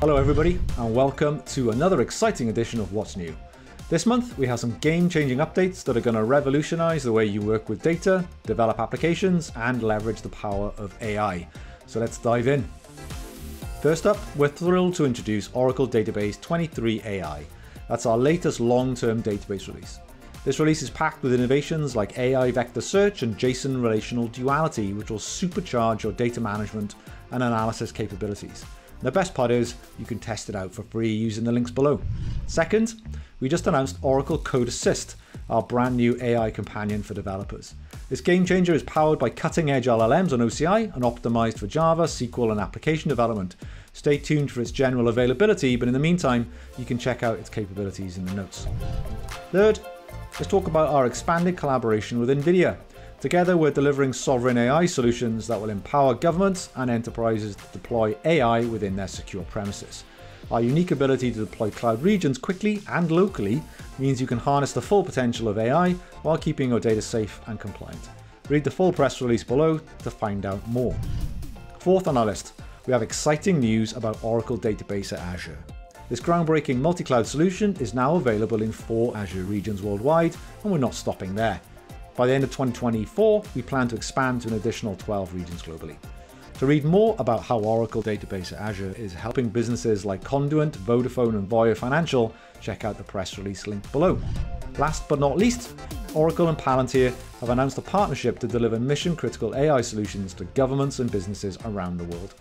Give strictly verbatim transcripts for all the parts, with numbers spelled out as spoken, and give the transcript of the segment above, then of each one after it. Hello everybody, and welcome to another exciting edition of What's New. This month we have some game-changing updates that are going to revolutionize the way you work with data, develop applications, and leverage the power of A I. So let's dive in. First up, we're thrilled to introduce Oracle Database twenty-three A I. That's our latest long-term database release. This release is packed with innovations like A I Vector Search and JSON Relational Duality, which will supercharge your data management and analysis capabilities. The best part is you can test it out for free using the links below. Second, we just announced Oracle Code Assist, our brand new A I companion for developers. This game changer is powered by cutting-edge L L Ms on O C I and optimized for Java, S Q L, and application development. Stay tuned for its general availability, but in the meantime, you can check out its capabilities in the notes. Third, let's talk about our expanded collaboration with NVIDIA. Together, we're delivering sovereign A I solutions that will empower governments and enterprises to deploy A I within their secure premises. Our unique ability to deploy cloud regions quickly and locally means you can harness the full potential of A I while keeping your data safe and compliant. Read the full press release below to find out more. Fourth on our list, we have exciting news about Oracle Database at Azure. This groundbreaking multi-cloud solution is now available in four Azure regions worldwide, and we're not stopping there. By the end of twenty twenty-four, we plan to expand to an additional twelve regions globally. To read more about how Oracle Database at Azure is helping businesses like Conduent, Vodafone, and Voya Financial, check out the press release link below. Last but not least, Oracle and Palantir have announced a partnership to deliver mission-critical A I solutions to governments and businesses around the world.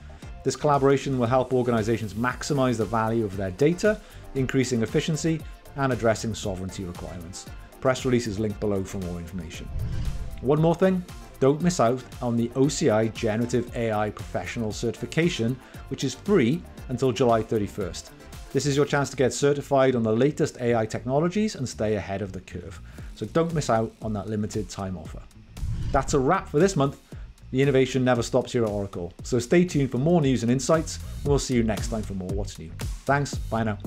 This collaboration will help organizations maximize the value of their data, increasing efficiency, and addressing sovereignty requirements. Press release is linked below for more information. One more thing, don't miss out on the O C I Generative A I Professional Certification, which is free until July thirty-first. This is your chance to get certified on the latest A I technologies and stay ahead of the curve. So don't miss out on that limited time offer. That's a wrap for this month. The innovation never stops here at Oracle. So stay tuned for more news and insights, and we'll see you next time for more What's New. Thanks, bye now.